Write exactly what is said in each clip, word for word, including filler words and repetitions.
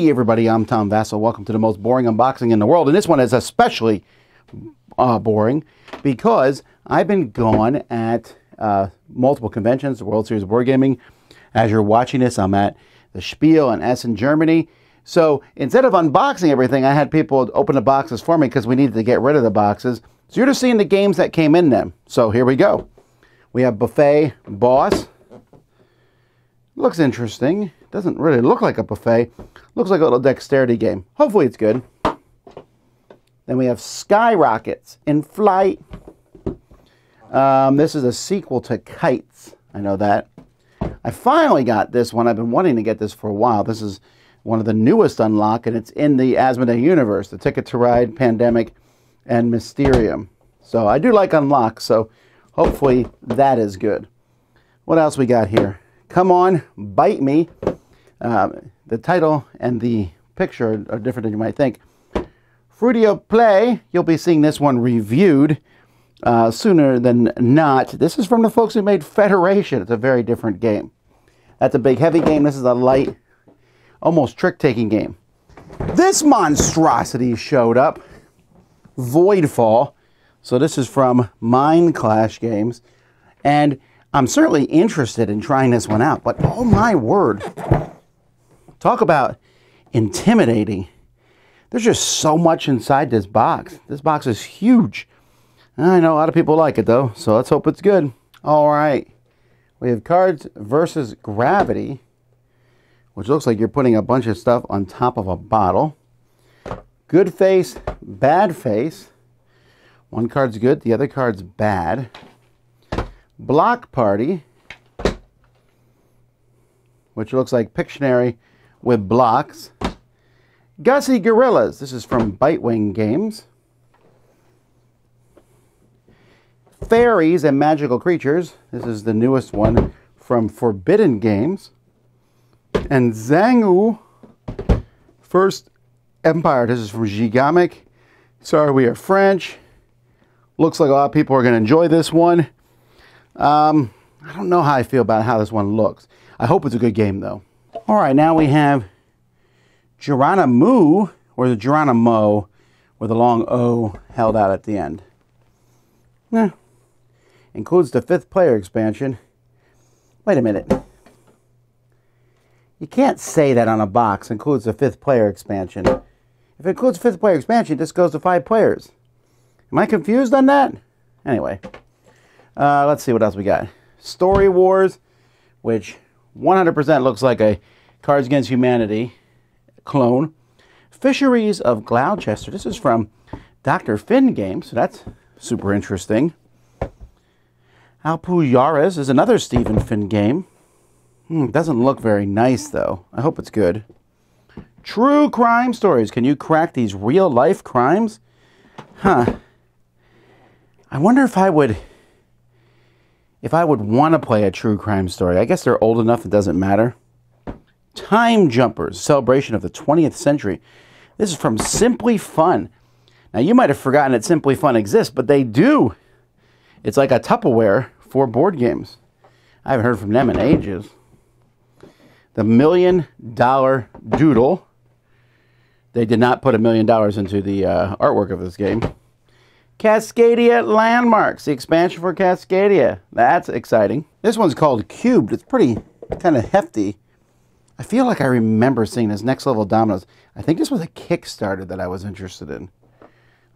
Hey everybody, I'm Tom Vasel. Welcome to the most boring unboxing in the world. And this one is especially uh, boring because I've been gone at uh, multiple conventions, the World Series of Board Gaming. As you're watching this, I'm at the Spiel in Essen, Germany. So instead of unboxing everything, I had people open the boxes for me because we needed to get rid of the boxes. So you're just seeing the games that came in them. So here we go. We have Buffet Boss. Looks interesting. Doesn't really look like a buffet. Looks like a little dexterity game. Hopefully it's good. Then we have Skyrockets in Flight. Um, this is a sequel to Kites. I know that. I finally got this one. I've been wanting to get this for a while. This is one of the newest unlock, and it's in the Asmodee universe. The Ticket to Ride, Pandemic, and Mysterium. So I do like unlock, so hopefully that is good. What else we got here? Come On, Bite Me. Um, the title and the picture are different than you might think. Fruity of Play. You'll be seeing this one reviewed uh, sooner than not. This is from the folks who made Federation. It's a very different game. That's a big, heavy game. This is a light, almost trick-taking game. This monstrosity showed up. Voidfall. So this is from Mind Clash Games. And I'm certainly interested in trying this one out, but oh my word. Talk about intimidating. There's just so much inside this box. This box is huge. I know a lot of people like it though, so let's hope it's good. All right. We have Cards versus. Gravity, which looks like you're putting a bunch of stuff on top of a bottle. Good Face, Bad Face. One card's good, the other card's bad. Block Party, which looks like Pictionary with blocks. Gussy Gorillas, this is from Bitewing Games. Fairies and Magical Creatures, this is the newest one from Forbidden Games. And Zangu First Empire, this is from Gigamic. Sorry, we are French. Looks like a lot of people are going to enjoy this one. Um, I don't know how I feel about how this one looks. I hope it's a good game, though. All right, now we have Geronimo, or the Geronimo, with a long O held out at the end. Eh. Includes the fifth player expansion. Wait a minute. You can't say that on a box, includes the fifth player expansion. If it includes fifth player expansion, this goes to five players. Am I confused on that? Anyway. Uh, let's see what else we got. Story Wars, which one hundred percent looks like a Cards Against Humanity clone. Fisheries of Gloucester. This is from Doctor Finn Games, so that's super interesting. Alpujarres is another Stephen Finn game. Hmm, doesn't look very nice, though. I hope it's good. True Crime Stories. Can you crack these real-life crimes? Huh. I wonder if I would... If I would want to play a true crime story. I guess they're old enough, it doesn't matter. Time Jumpers, celebration of the twentieth century. This is from Simply Fun. Now, you might have forgotten that Simply Fun exists, but they do. It's like a Tupperware for board games. I haven't heard from them in ages. The Million Dollar Doodle. They did not put a million dollars into the uh, artwork of this game. Cascadia Landmarks, the expansion for Cascadia. That's exciting. This one's called Cubed. It's pretty kind of hefty. I feel like I remember seeing this. Next Level Dominoes. I think this was a Kickstarter that I was interested in. I'm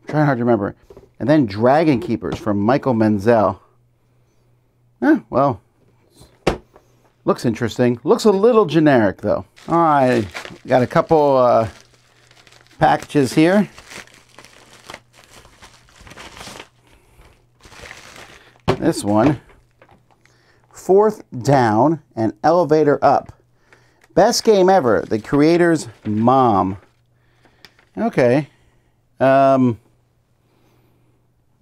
trying hard to remember. And then Dragon Keepers from Michael Menzel. Eh, well, looks interesting. Looks a little generic, though. All right, got a couple uh, packages here. This one, Fourth Down and Elevator Up. Best game ever, the creator's mom. Okay. Um,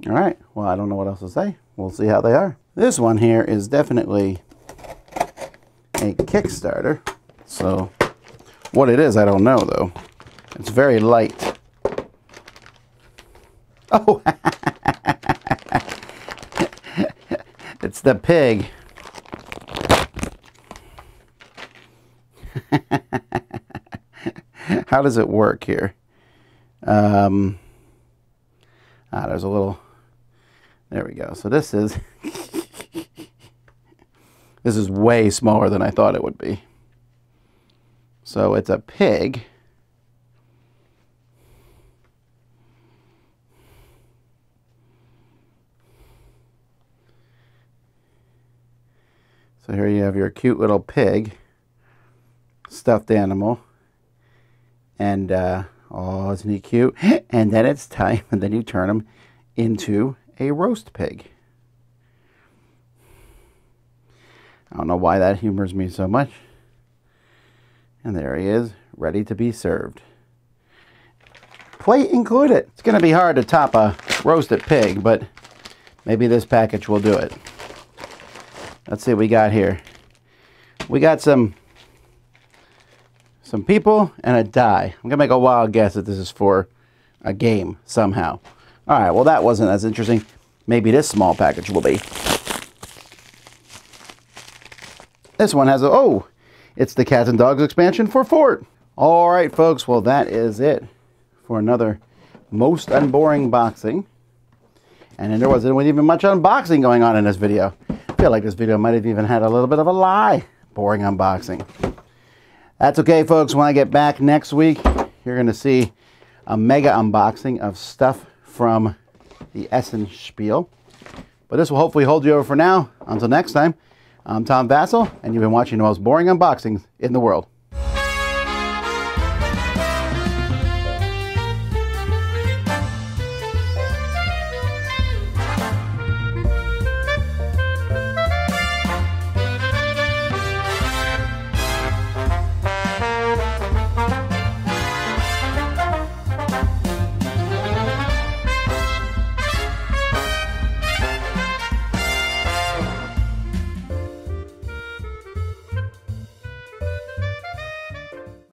all right. Well, I don't know what else to say. We'll see how they are. This one here is definitely a Kickstarter. So what it is, I don't know, though. It's very light. Oh, it's the pig. how does it work here? Um, ah, there's a little, there we go. So this is, this is way smaller than I thought it would be. So it's a pig. So here you have your cute little pig, stuffed animal, and uh, oh, isn't he cute? And then it's time, and then you turn him into a roast pig. I don't know why that humors me so much. And there he is, ready to be served. Plate included. It's going to be hard to top a roasted pig, but maybe this package will do it. Let's see what we got here. We got some some people and a die. I'm going to make a wild guess that this is for a game somehow. All right, well, that wasn't as interesting. Maybe this small package will be. This one has a... Oh, it's the Cats and Dogs expansion for Fort. All right, folks, well, that is it for another most unboring boxing. And then there wasn't even much unboxing going on in this video. I feel like this video might have even had a little bit of a lie. Boring unboxing. That's okay, folks. When I get back next week, you're going to see a mega unboxing of stuff from the Essen Spiel. But this will hopefully hold you over for now. Until next time, I'm Tom Vasel, and you've been watching the most boring unboxings in the world.